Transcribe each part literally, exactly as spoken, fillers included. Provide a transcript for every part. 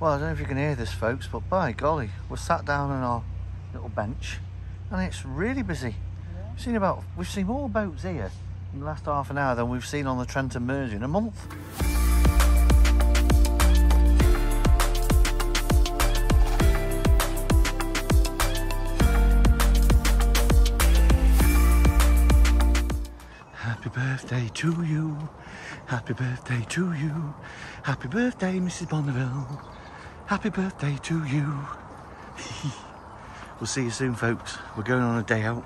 Well, I don't know if you can hear this, folks, but by golly, we're sat down on our little bench and it's really busy. Yeah. We've seen about, we've seen more boats here in the last half an hour than we've seen on the Trent and Mersey in a month. Happy birthday to you, happy birthday to you, happy birthday Missus Bonneville, happy birthday to you. We'll see you soon, folks. We're going on a day out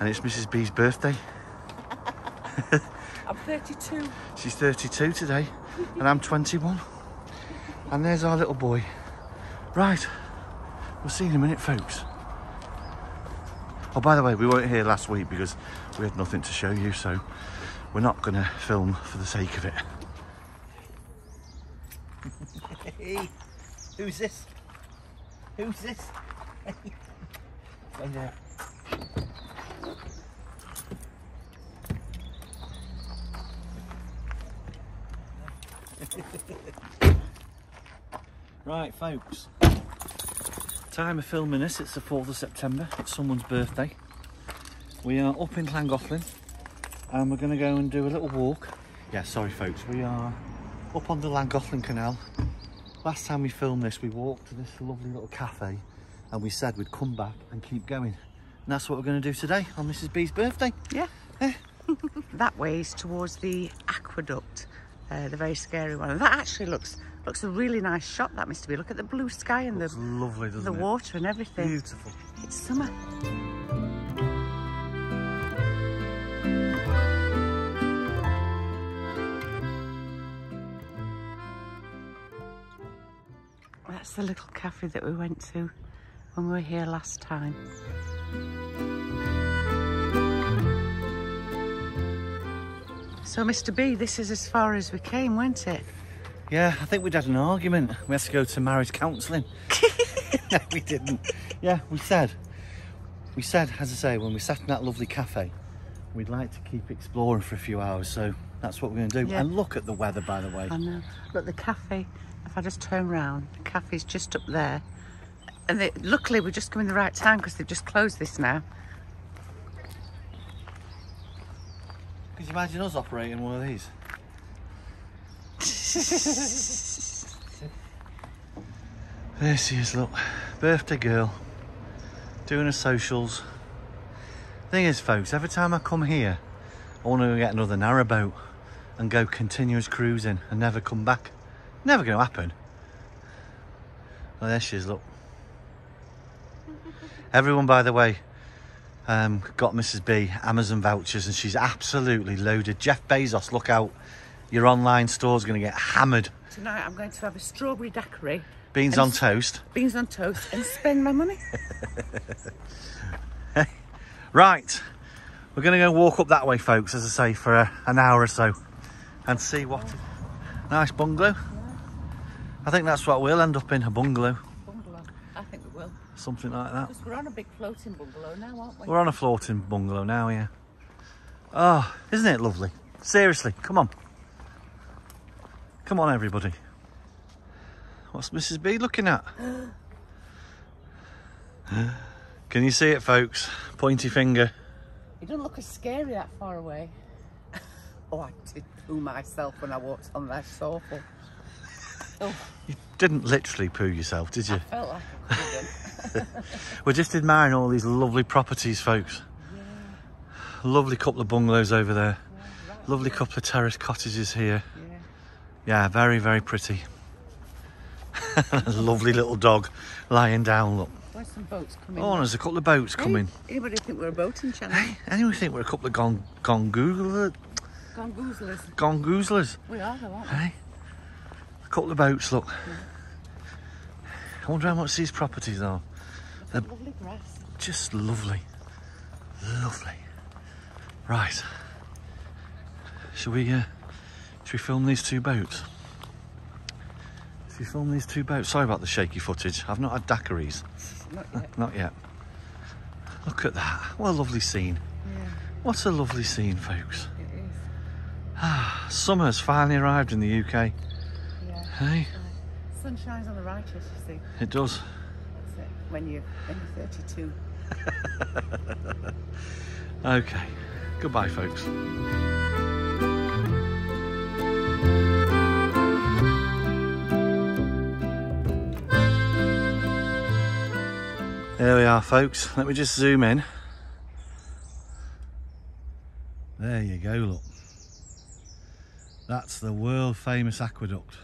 and it's Missus B's birthday. I'm thirty-two. She's thirty-two today and I'm twenty-one. And there's our little boy. Right, we'll see you in a minute, folks. Oh, by the way, we weren't here last week because we had nothing to show you, so we're not going to film for the sake of it. Hey, who's this? Who's this? Hey there. Right, folks. Time of filming this, it's the fourth of September, it's someone's birthday. We are up in Llangollen and we're going to go and do a little walk. Yeah, sorry folks, we are up on the Llangollen Canal. Last time we filmed this, we walked to this lovely little cafe and we said we'd come back and keep going. And that's what we're going to do today on Missus B's birthday. Yeah. yeah. That way is towards the aqueduct, uh, the very scary one. And that actually looks... looks a really nice shot, that, Mister B. Look at the blue sky and looks the, lovely, doesn't the it? Water and everything. Beautiful. It's summer. That's the little cafe that we went to when we were here last time. So, Mister B, this is as far as we came, weren't it? Yeah, I think we'd had an argument. We had to go to marriage counselling. No, we didn't. Yeah, we said, we said, as I say, when we sat in that lovely cafe, we'd like to keep exploring for a few hours, so that's what we're going to do. Yeah. And look at the weather, by the way. I know. Look, the cafe, if I just turn round, the cafe's just up there. And they, luckily, we're just coming the right time because they've just closed this now. Could you imagine us operating one of these? There she is, look, birthday girl, doing her socials. Thing is, folks, every time I come here, I want to get another narrowboat and go continuous cruising and never come back. Never going to happen. Well, there she is, look. Everyone, by the way, um, got Missus B Amazon vouchers and she's absolutely loaded. Jeff Bezos, look out. Your online store's going to get hammered. Tonight I'm going to have a strawberry daiquiri. Beans on toast. Beans on toast and spend my money. Right, we're going to go walk up that way, folks, as I say, for a, an hour or so and see what... Yeah. Nice bungalow. Yeah. I think that's what we'll end up in, a bungalow. Bungalow, I think we will. Something like that. Because we're on a big floating bungalow now, aren't we? We're on a floating bungalow now, yeah. Oh, isn't it lovely? Seriously, come on. Come on, everybody. What's Missus B looking at? Can you see it, folks? Pointy finger. It doesn't look as scary that far away. Oh, I did poo myself when I walked on that sofa. Oh. You didn't literally poo yourself, did you? I felt like I didn't. We're just admiring all these lovely properties, folks. Yeah. Lovely couple of bungalows over there. Yeah, right. Lovely couple of terrace cottages here. Yeah. Yeah, very, very pretty. Lovely little dog lying down, look. There's some boats coming. Oh, there's a couple of boats hey, coming. Anybody think we're a boating channel? Hey, anybody think we're a couple of gong gongoozlers? Gongoozlers. Gongoozlers. We are, though, aren't we? Hey, a couple of boats, look. Yeah. I wonder how much these properties are. They're lovely grass. Just lovely. Lovely. Right. Shall we... Uh, Should we film these two boats? Should we film these two boats? Sorry about the shaky footage. I've not had daiquiris. Not yet. Not yet. Look at that. What a lovely scene. Yeah. What a lovely scene, folks. It is. Ah, summer's finally arrived in the U K. Yeah. Hey? sun shines on the righteous, you see. It does. That's it, when you're, when you're thirty-two. Okay, goodbye folks. There we are folks, let me just zoom in. There you go, look. That's the world famous aqueduct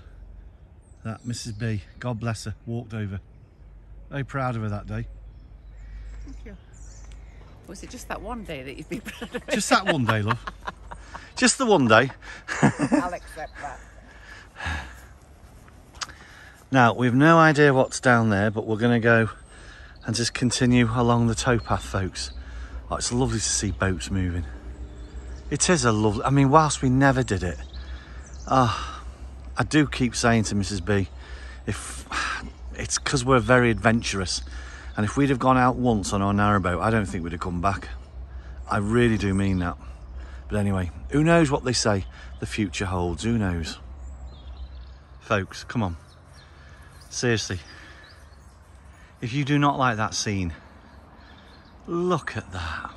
that Missus B, God bless her, walked over. Very proud of her that day. Thank you. Was it just that one day that you'd be proud of it? Just that one day, love. Just the one day. I'll accept that. Now, we've no idea what's down there, but we're going to go and just continue along the towpath, folks. Oh, it's lovely to see boats moving. It is a lovely, I mean, whilst we never did it, uh, I do keep saying to Missus B, if it's because we're very adventurous, and if we'd have gone out once on our narrowboat, I don't think we'd have come back. I really do mean that. But anyway, who knows what they say the future holds, who knows? Folks, come on. Seriously. If you do not like that scene, look at that.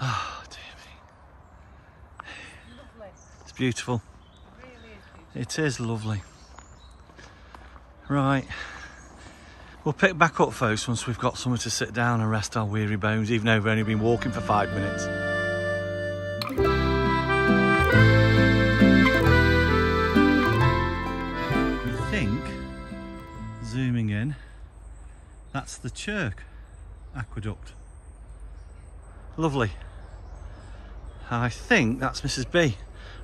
Oh, dear me. Lovely. It's beautiful. It really is beautiful. It is lovely. Right. We'll pick back up, folks, once we've got somewhere to sit down and rest our weary bones, even though we've only been walking for five minutes. I think, zooming in, that's the Chirk Aqueduct. Lovely. I think that's Missus B.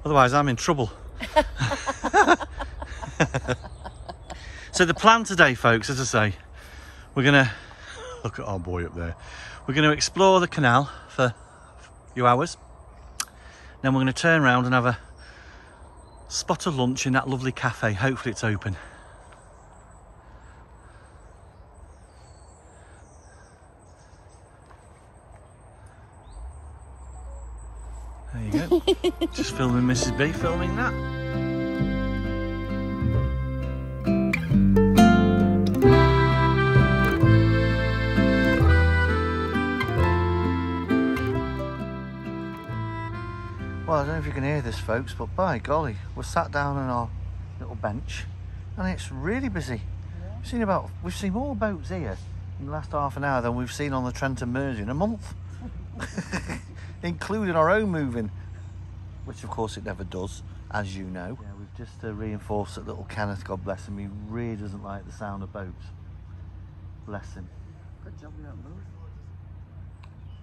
Otherwise, I'm in trouble. So the plan today, folks, as I say, we're going to... Look at our boy up there. We're going to explore the canal for a few hours. Then we're going to turn around and have a spot of lunch in that lovely cafe. Hopefully it's open. There you go. Just filming Missus B, filming that. Well, I don't know if you can hear this, folks, but by golly, we're sat down on our little bench and it's really busy. Yeah. We've seen about, we've seen more boats here in the last half an hour than we've seen on the Trent and Mersey in a month. Including our own moving, which of course it never does, as you know. Yeah, we've just uh, reinforced that little Kenneth, God bless him, he really doesn't like the sound of boats. Bless him. Good job you don't move.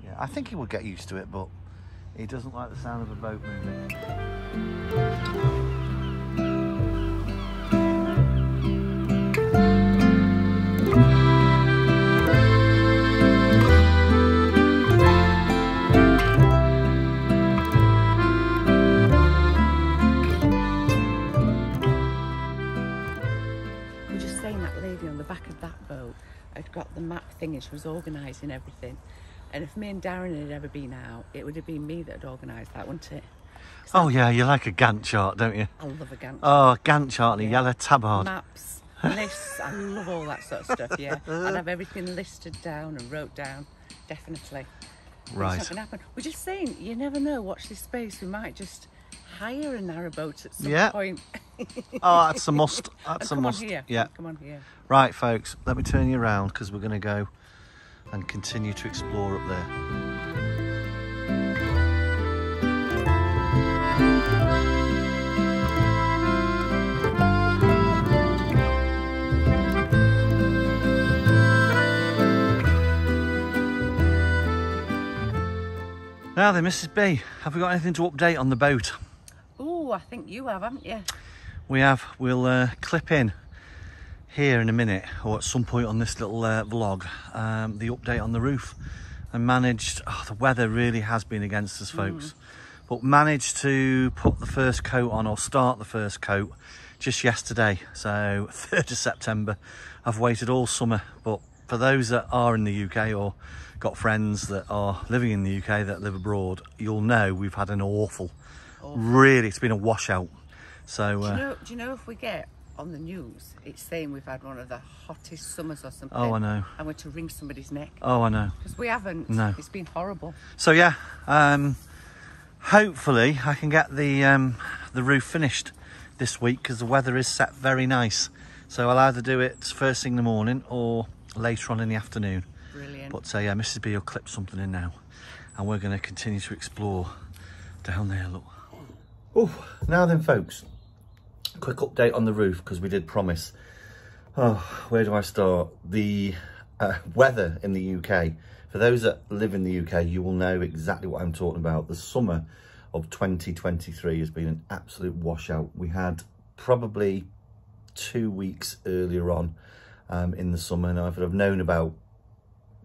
Yeah, I think he would get used to it, but he doesn't like the sound of a boat moving. She was organising everything, and if me and Darren had ever been out, it would have been me that had organised that, wouldn't it? Oh yeah, you like a Gantt chart, don't you? I love a Gantt chart. Oh, Gantt chart and a yellow tabard. Maps, lists, I love all that sort of stuff, yeah. I'd have everything listed down and wrote down, definitely. Right. It's not going to happen. We're just saying, you never know, watch this space, we might just hire a narrowboat at some yeah. point. Oh, that's a must. That's a must. Here. Yeah. Come on here. Right, folks. Let me turn you around because we're going to go and continue to explore up there. Now then, Missus B, have we got anything to update on the boat? Oh, I think you have, haven't you? We have. We'll uh, clip in here in a minute, or at some point on this little uh, vlog, um, the update on the roof. And managed, oh, the weather really has been against us, folks, mm. but managed to put the first coat on, or start the first coat, just yesterday. So third of September, I've waited all summer, but for those that are in the U K or got friends that are living in the U K that live abroad, you'll know we've had an awful, awful. really, it's been a washout. So, uh, do, you know, do you know if we get on the news, it's saying we've had one of the hottest summers or something. Oh, I know. And we're to wring somebody's neck. Oh, I know. Because we haven't. No. It's been horrible. So, yeah, um, hopefully I can get the, um, the roof finished this week because the weather is set very nice. So I'll either do it first thing in the morning or later on in the afternoon. Brilliant. But, uh, yeah, Missus B will clip something in now. And we're going to continue to explore down there, look. Oh, now then, folks. Quick update on the roof because we did promise. Oh, where do I start? The uh, weather in the U K. For those that live in the U K, you will know exactly what I'm talking about. The summer of twenty twenty-three has been an absolute washout. We had probably two weeks earlier on um, in the summer. Now, if I'd have known about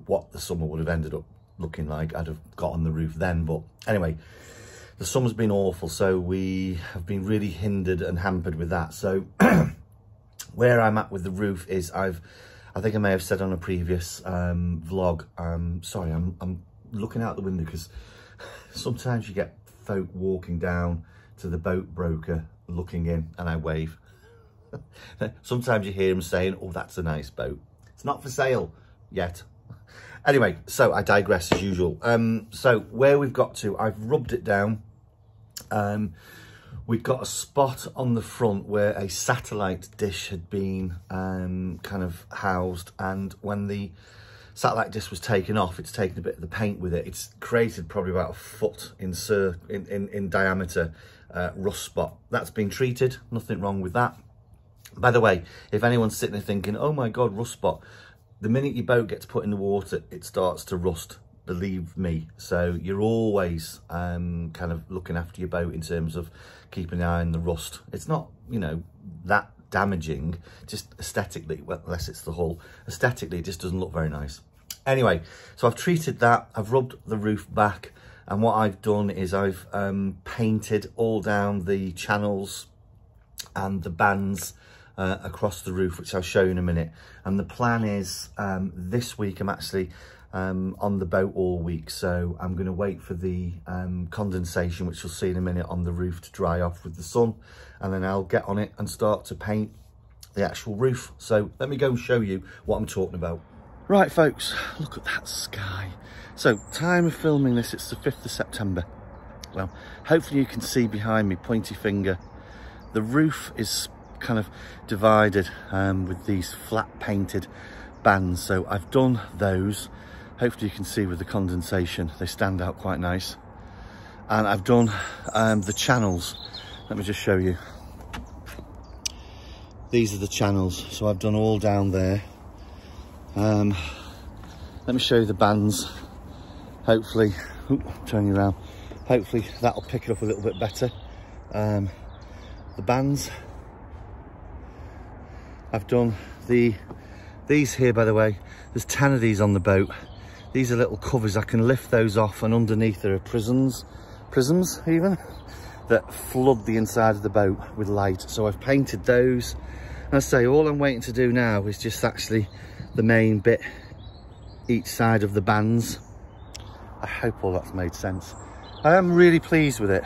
what the summer would have ended up looking like, I'd have got on the roof then. But anyway, the summer's been awful, so we have been really hindered and hampered with that. So where I'm at with the roof is I've, I think I may have said on a previous um, vlog, um, sorry, I'm, I'm looking out the window because sometimes you get folk walking down to the boat broker looking in and I wave. Sometimes you hear them saying, oh, that's a nice boat. It's not for sale yet. Anyway, so I digress as usual. Um, so where we've got to, I've rubbed it down. Um, we've got a spot on the front where a satellite dish had been um, kind of housed, and when the satellite dish was taken off, it's taken a bit of the paint with it. It's created probably about a foot in in, in, in diameter uh, rust spot. That's been treated, nothing wrong with that. By the way, if anyone's sitting there thinking, oh my God, rust spot, the minute your boat gets put in the water, it starts to rust, believe me. So you're always um, kind of looking after your boat in terms of keeping an eye on the rust. It's not, you know, that damaging, just aesthetically, well, unless it's the hull. Aesthetically, it just doesn't look very nice. Anyway, so I've treated that, I've rubbed the roof back, and what I've done is I've um, painted all down the channels and the bands Uh, across the roof, which I'll show you in a minute. And the plan is um, this week I'm actually um, on the boat all week, so I'm going to wait for the um, condensation, which you'll see in a minute, on the roof to dry off with the sun, and then I'll get on it and start to paint the actual roof. So let me go and show you what I'm talking about. Right, folks, look at that sky. So time of filming this, it's the fifth of September. Well, hopefully you can see behind me, pointy finger, the roof is kind of divided um, with these flat painted bands. So I've done those. Hopefully you can see with the condensation, they stand out quite nice. And I've done um, the channels. Let me just show you. These are the channels. So I've done all down there. Um, let me show you the bands. Hopefully, ooh, turn you around. Hopefully that'll pick it up a little bit better. Um, the bands. I've done the these here, by the way. There's ten of these on the boat. These are little covers. I can lift those off, and underneath there are prisms, prisms even, that flood the inside of the boat with light. So I've painted those. And I say, all I'm waiting to do now is just actually the main bit each side of the bands. I hope all that's made sense. I am really pleased with it.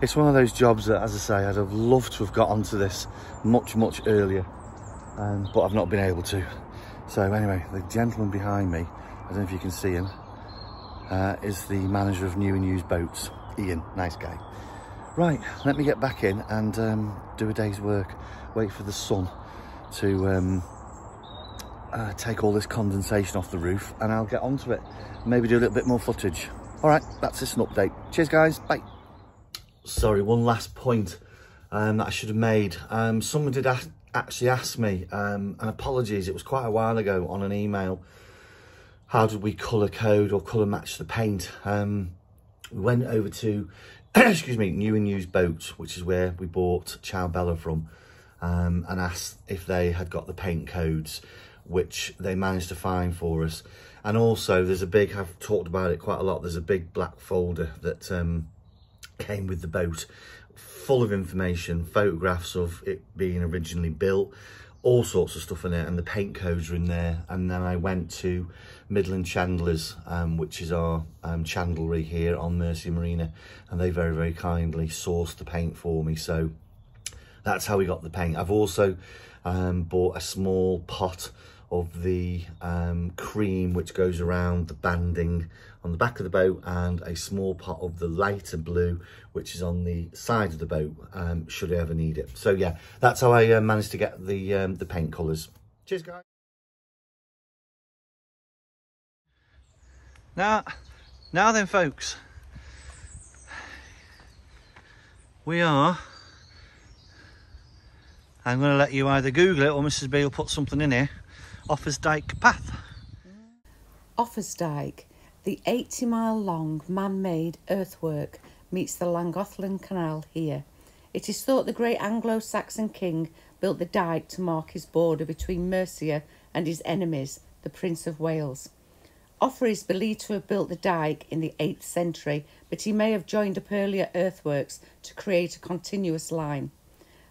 It's one of those jobs that, as I say, I'd have loved to have got onto this much, much earlier. Um, but I've not been able to. So anyway, the gentleman behind me, I don't know if you can see him, uh, is the manager of new and used boats, Ian. Nice guy. Right, let me get back in and um, do a day's work, wait for the sun to um, uh, take all this condensation off the roof, and I'll get onto it, maybe do a little bit more footage. All right, that's just an update. Cheers, guys. Bye. Sorry, one last point um, that I should have made. Um, someone did ask actually asked me, um, and apologies, it was quite a while ago on an email, how did we colour code or colour match the paint? Um, we went over to, excuse me, new and used boats, which is where we bought Chow Bella from, um, and asked if they had got the paint codes, which they managed to find for us. And also there's a big, I've talked about it quite a lot, there's a big black folder that um, came with the boat, full of information, photographs of it being originally built, all sorts of stuff in there, and the paint codes are in there. And then I went to Midland Chandlers, um, which is our um, chandlery here on Mercy Marina, and they very, very kindly sourced the paint for me. So That's how we got the paint. I've also um, bought a small pot of the um, cream which goes around the banding on the back of the boat, and a small pot of the lighter blue which is on the side of the boat, um, should I ever need it. So yeah, that's how I uh, managed to get the um, the paint colours. Cheers guys. Now, now then folks, we are, I'm going to let you either Google it or Mrs B will put something in here, Offa's Dyke Path. Offa's Dyke, the eighty mile long man-made earthwork, meets the Llangollen Canal here. It is thought the great Anglo-Saxon king built the dyke to mark his border between Mercia and his enemies, the Prince of Wales. Offa is believed to have built the dyke in the eighth century, but he may have joined up earlier earthworks to create a continuous line.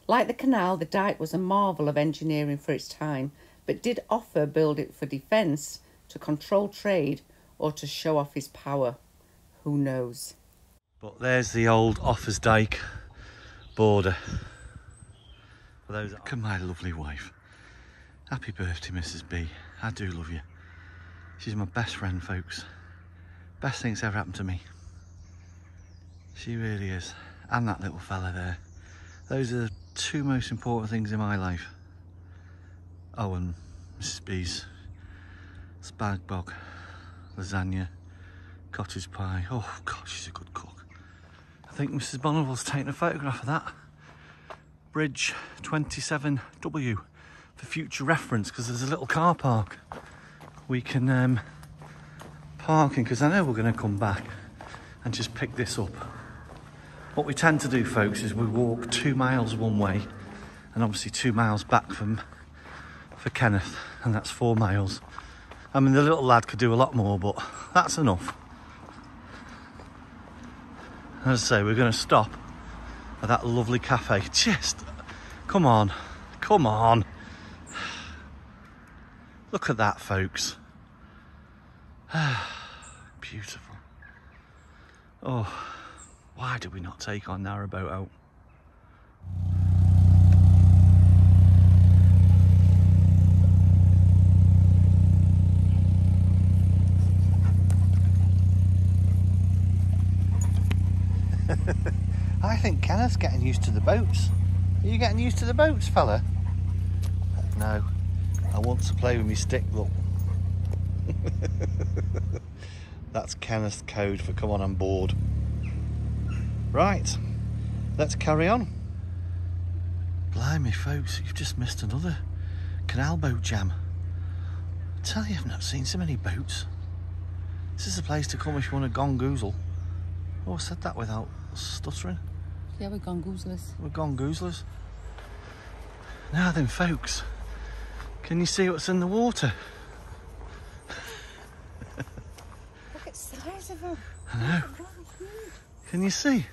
Like the canal, the dyke was a marvel of engineering for its time, but did Offa build it for defence, to control trade, or to show off his power? Who knows? But there's the old Offa's Dyke border. For those, look at my lovely wife. Happy birthday, Mrs B. I do love you. She's my best friend, folks. Best thing's ever happened to me. She really is. And that little fella there. Those are the two most important things in my life. Oh, and Missus B's spag bog, lasagna, cottage pie. Oh, God, she's a good cook. I think Missus Bonneville's taken a photograph of that. Bridge twenty-seven W for future reference, because there's a little car park we can um, park in, because I know we're going to come back and just pick this up. What we tend to do, folks, is we walk two miles one way and obviously two miles back from for Kenneth, and that's four miles. I mean, the little lad could do a lot more, but that's enough. As I say, we're going to stop at that lovely cafe. Just, come on, come on. Look at that, folks. Beautiful. Oh, why did we not take our narrowboat out? I think Kenneth's getting used to the boats. Are you getting used to the boats, fella? No, I want to play with my stick, look. That's Kenneth's code for come on, I'm bored. Right, let's carry on. Blimey, folks, you've just missed another canal boat jam. I tell you, I've not seen so many boats. This is the place to come if you want a gongoozle. Oh, I said that without stuttering. Yeah, we're gongoozlers. We're gongoozlers. Now then, folks, can you see what's in the water? Look at the size of them. I know. Can you see?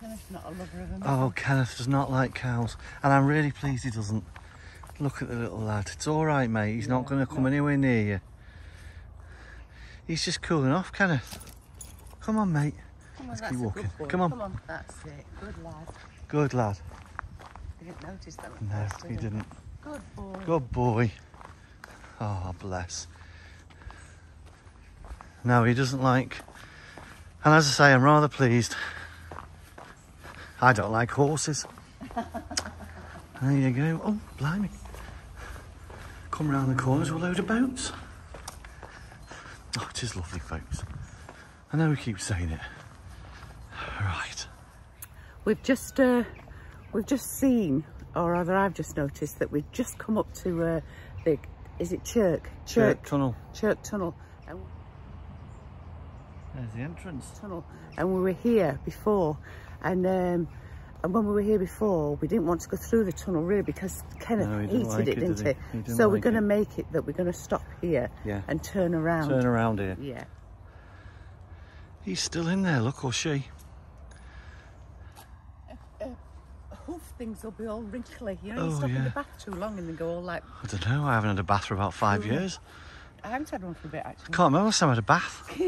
Kenneth's not a lover of them. Oh, Kenneth does not like cows, and I'm really pleased he doesn't. Look at the little lad. It's all right, mate. He's yeah, not going to come no. anywhere near you. He's just cooling off, Kenneth. Come on, mate. Come on, Let's keep walking. Come on. Come on. That's it. Good lad. Good lad. You didn't notice that. No, first, did he didn't. Good boy. Good boy. Oh, bless. No, he doesn't like. And as I say, I'm rather pleased. I don't like horses. There you go. Oh, blimey. Come round the corners with a load of boats. Oh, it is lovely, folks. I know we keep saying it. Right. We've just, uh, we've just seen, or rather, I've just noticed that we've just come up to uh, the, is it Chirk? Chirk, Chirk tunnel. Chirk tunnel. And there's the entrance. Tunnel. And we were here before, and um, and when we were here before, we didn't want to go through the tunnel really because Kenneth no, he hated like it, didn't he? he? he so like we're going to make it that we're going to stop here yeah. and turn around. Turn around here. Yeah. He's still in there, look, or she. Uh, uh, hoof things will be all wrinkly. You know, you oh, stop yeah. in the bath too long and they go all like... I don't know, I haven't had a bath for about five mm. years. I haven't had one for a bit, actually. I can't remember last time I had a bath.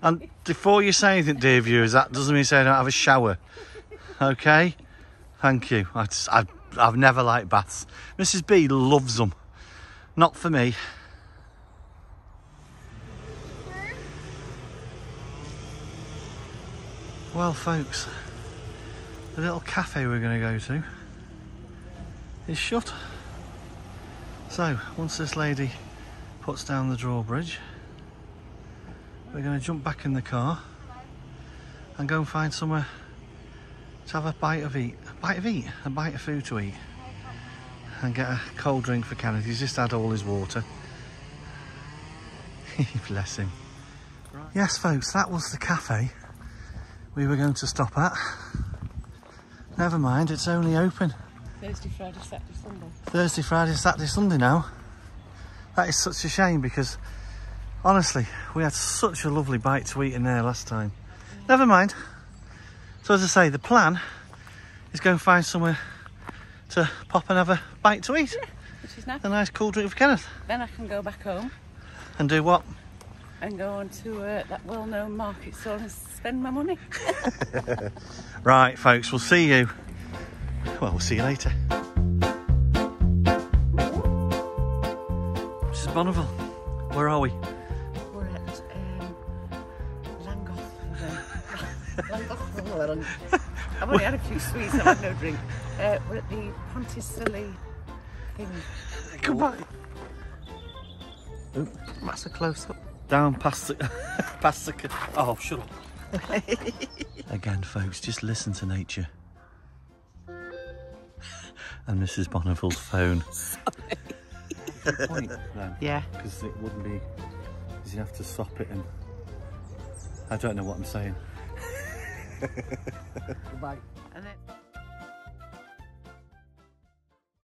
And before you say anything, dear viewers, that doesn't mean you say I don't have a shower, OK? Thank you. I just, I, I've never liked baths. Missus B loves them. Not for me. Well, folks, the little cafe we're going to go to is shut. So, once this lady puts down the drawbridge, we're going to jump back in the car and go and find somewhere to have a bite of eat, a bite of eat, a bite of food to eat, and get a cold drink for Kenneth. He's just had all his water. Bless him. Right. Yes, folks, that was the cafe we were going to stop at. Never mind, it's only open Thursday, Friday, Saturday, Sunday. Thursday, Friday, Saturday, Sunday now. That is such a shame because, honestly, we had such a lovely bite to eat in there last time. Yeah. Never mind. So as I say, the plan is go and find somewhere to pop and have a bite to eat. Yeah, which is nice. A nice cool drink for Kenneth. Then I can go back home. And do what? And go on to uh, that well-known market stall and spend my money. Right, folks, we'll see you. Well, we'll see you later. Missus Bonneville, where are we? We're at um, Llangollen. I've only had a few sweets, I've had no drink. Uh, we're at the Ponticelli Inn. Goodbye. Ooh, that's a close-up. Down past the... past the... Oh, shut up. Again, folks, just listen to nature. And Missus Bonneville's phone. Good point, then. Yeah. Because it wouldn't be... Because you have to sop it and... I don't know what I'm saying. Goodbye.